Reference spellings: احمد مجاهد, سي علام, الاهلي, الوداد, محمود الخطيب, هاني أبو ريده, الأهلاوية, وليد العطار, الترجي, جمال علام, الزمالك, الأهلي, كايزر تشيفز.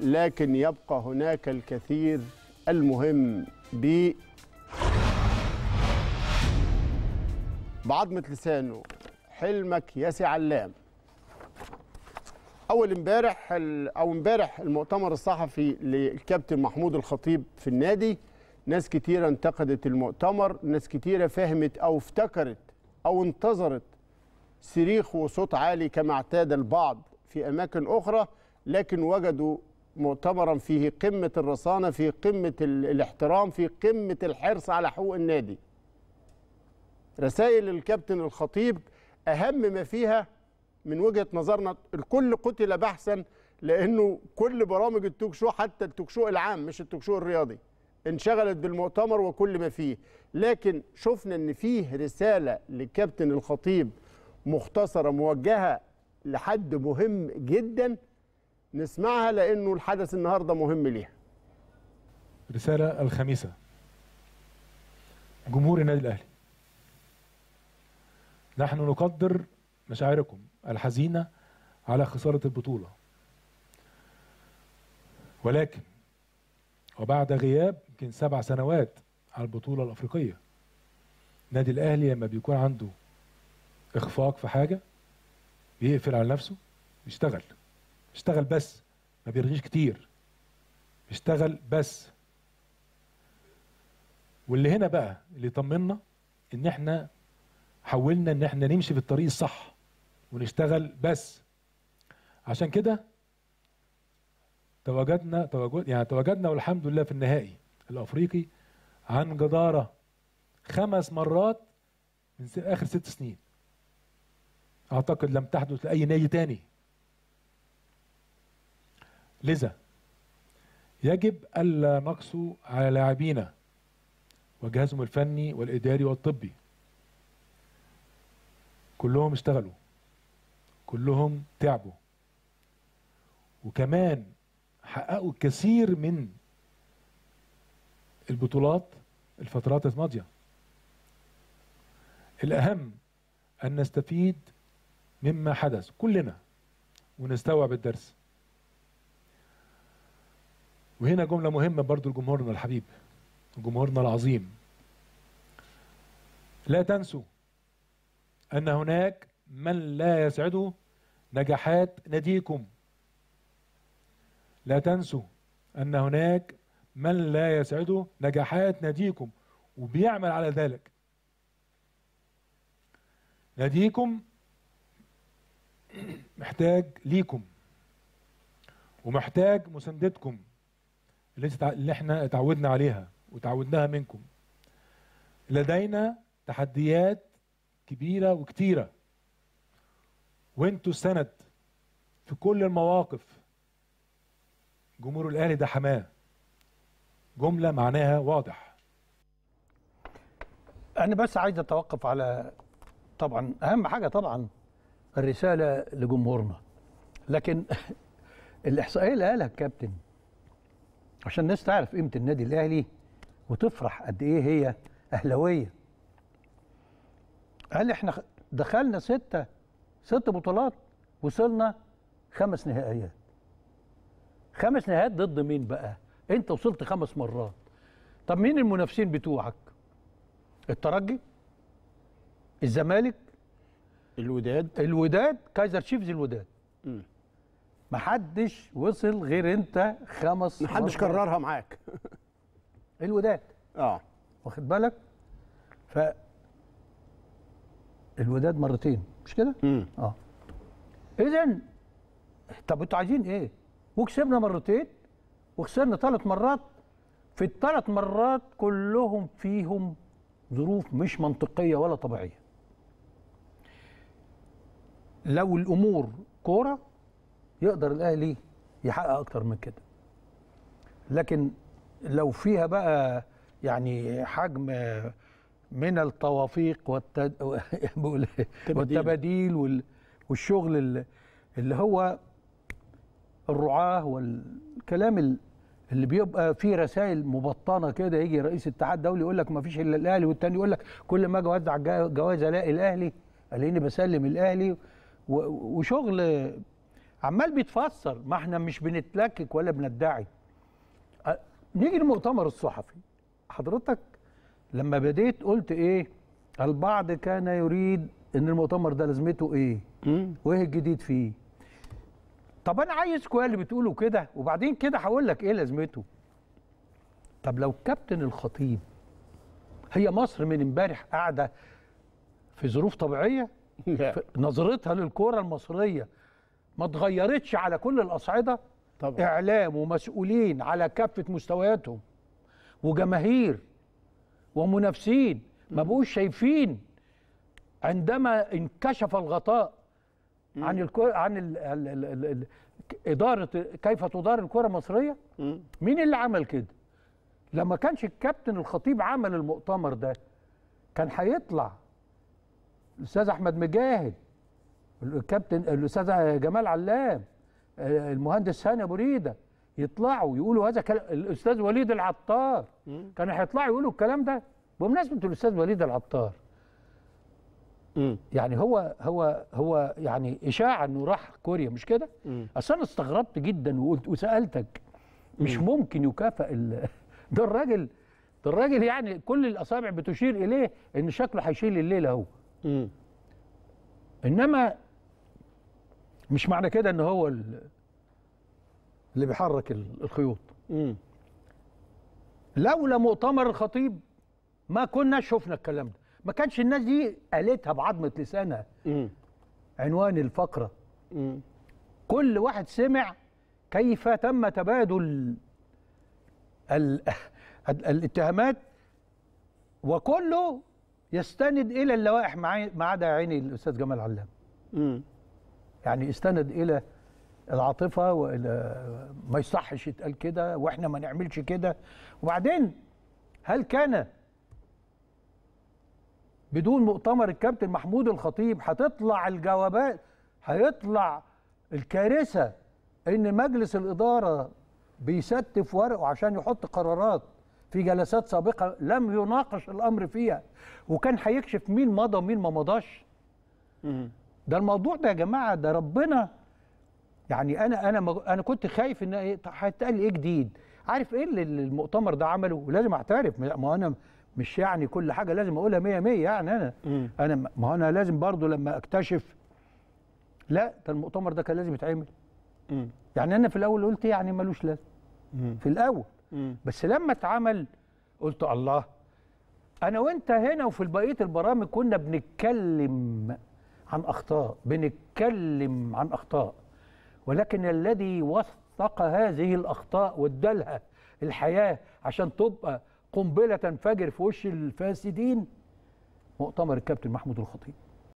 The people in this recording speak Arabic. لكن يبقى هناك الكثير المهم بعضمة لسانه. حلمك ياسي علام. اول امبارح المؤتمر الصحفي للكابتن محمود الخطيب في النادي، ناس كتيره انتقدت المؤتمر، ناس كتيره فهمت او افتكرت او انتظرت صريخ وصوت عالي كما اعتاد البعض في اماكن اخرى، لكن وجدوا مؤتمرا فيه قمه الرصانه، فيه قمه الاحترام، فيه قمه الحرص على حقوق النادي. رسائل الكابتن الخطيب اهم ما فيها من وجهه نظرنا، الكل قتل بحثا، لانه كل برامج التوك شو حتى التوك شو العام مش التوك شو الرياضي انشغلت بالمؤتمر وكل ما فيه، لكن شفنا ان فيه رساله للكابتن الخطيب مختصره موجهه لحد مهم جدا، نسمعها لانه الحدث النهارده مهم ليها. رساله الخميسه جمهور النادي الاهلي، نحن نقدر مشاعركم الحزينة على خسارة البطولة، ولكن وبعد غياب يمكن 7 سنوات على البطولة الأفريقية، نادي الأهلي لما بيكون عنده إخفاق في حاجة بيقفل على نفسه، بيشتغل بس، ما بيرغيش كتير، بيشتغل بس. واللي هنا بقى اللي يطمنا إن إحنا حاولنا إن إحنا نمشي في الطريق الصح ونشتغل بس. عشان كده تواجدنا والحمد لله في النهائي الافريقي عن جداره 5 مرات من اخر 6 سنين، اعتقد لم تحدث لاي نادي تاني. لذا يجب الا نقسو على لاعبينا وجهازهم الفني والاداري والطبي، كلهم اشتغلوا، كلهم تعبوا، وكمان حققوا الكثير من البطولات الفترات الماضية. الأهم أن نستفيد مما حدث كلنا ونستوعب الدرس. وهنا جملة مهمة برضو لجمهورنا الحبيب، جمهورنا العظيم، لا تنسوا أن هناك من لا يسعده نجاحات ناديكم. لا تنسوا أن هناك من لا يسعده نجاحات ناديكم وبيعمل على ذلك. ناديكم محتاج ليكم ومحتاج مساندتكم اللي احنا اتعودنا عليها وتعودناها منكم. لدينا تحديات كبيرة وكتيرة، وانتوا السند في كل المواقف. جمهور الاهلي ده حماه، جمله معناها واضح. انا بس عايز اتوقف على طبعا اهم حاجه طبعا الرساله لجمهورنا، لكن الاحصائيه اللي قالها الكابتن عشان الناس تعرف قيمه النادي الاهلي وتفرح قد ايه هي اهلاويه. قال احنا دخلنا 6 بطولات، وصلنا 5 نهائيات. 5 نهائيات ضد مين بقى؟ انت وصلت 5 مرات. طب مين المنافسين بتوعك؟ الترجي، الزمالك، الوداد، كايزر تشيفز، الوداد. ما حدش وصل غير انت 5 مرات. ما حدش كررها معاك. الوداد واخد بالك؟ الوداد 2 مرات مش كده؟ اذا طب انتوا عايزين ايه؟ وكسبنا 2 مرات وخسرنا 3 مرات. في ال3 مرات كلهم فيهم ظروف مش منطقيه ولا طبيعيه. لو الامور كوره يقدر الاهلي يحقق اكتر من كده، لكن لو فيها بقى يعني حجم من التوافيق والتباديل والشغل اللي هو الرعاه والكلام اللي بيبقى فيه رسائل مبطنه كده، يجي رئيس الاتحاد الدولي يقول لك ما فيش الا الاهلي، والتاني يقول لك كل ما اجي اوزع جوائز الاقي الاهلي، الاقيني بسلم الاهلي، وشغل عمال بيتفسر. ما احنا مش بنتلكك ولا بندعي. نيجي للمؤتمر الصحفي. حضرتك لما بديت قلت ايه؟ البعض كان يريد ان المؤتمر ده لازمته ايه؟ وايه الجديد فيه؟ طب انا عايز كويس اللي بتقوله كده، وبعدين كده هقول لك ايه لازمته. طب لو كابتن الخطيب، هي مصر من امبارح قاعده في ظروف طبيعيه، في نظرتها للكره المصريه ما اتغيرتش على كل الاصعده طبعا. اعلام ومسؤولين على كافه مستوياتهم وجماهير ومنافسين ما بقوش شايفين عندما انكشف الغطاء عن الكره، عن اداره كيف تدار الكره المصريه. مين اللي عمل كده؟ لما كانش الكابتن الخطيب عمل المؤتمر ده كان هيطلع الاستاذ احمد مجاهد، الكابتن الاستاذ جمال علام، المهندس هاني أبو ريده، يطلعوا يقولوا هذا الاستاذ وليد العطار كانوا هيطلعوا يقولوا الكلام ده. بمناسبه الاستاذ وليد العطار، يعني هو يعني اشاعه انه راح كوريا، مش كده؟ اصل انا استغربت جدا وقلت وسالتك مش ممكن يكافئ ده الراجل. ده الراجل يعني كل الاصابع بتشير اليه ان شكله هيشيل الليله هو. انما مش معنى كده ان هو اللي بيحرك الخيوط. لولا مؤتمر الخطيب ما كنا شفنا الكلام ده، ما كانش الناس دي قالتها بعضمه لسانها. عنوان الفقره. كل واحد سمع كيف تم تبادل الاتهامات، وكله يستند الى اللوائح ما عدا عيني الاستاذ جمال علام. يعني استند الى العاطفه والى ما يصحش يتقال كده واحنا ما نعملش كده. وبعدين هل كان بدون مؤتمر الكابتن محمود الخطيب هتطلع الجوابات، هيطلع الكارثه ان مجلس الاداره بيستف ورقه عشان يحط قرارات في جلسات سابقه لم يناقش الامر فيها، وكان هيكشف مين مضى ومين ما مضاش؟ ده الموضوع ده يا جماعه، ده ربنا يعني. انا كنت خايف ان ايه هيتقال ايه جديد. عارف ايه اللي المؤتمر ده عمله؟ ولازم اعترف، ما انا مش يعني كل حاجه لازم اقولها 100% يعني. انا ما انا لازم برضو لما اكتشف، لا ده المؤتمر ده كان لازم يتعمل. يعني انا في الاول قلت يعني ملوش لازمه في الاول، بس لما اتعمل قلت الله. انا وانت هنا وفي بقيه البرامج كنا بنتكلم عن اخطاء، بنتكلم عن اخطاء، ولكن الذي وثق هذه الاخطاء وادالها الحياه عشان تبقى قنبله تنفجر في وش الفاسدين، مؤتمر الكابتن محمود الخطيب.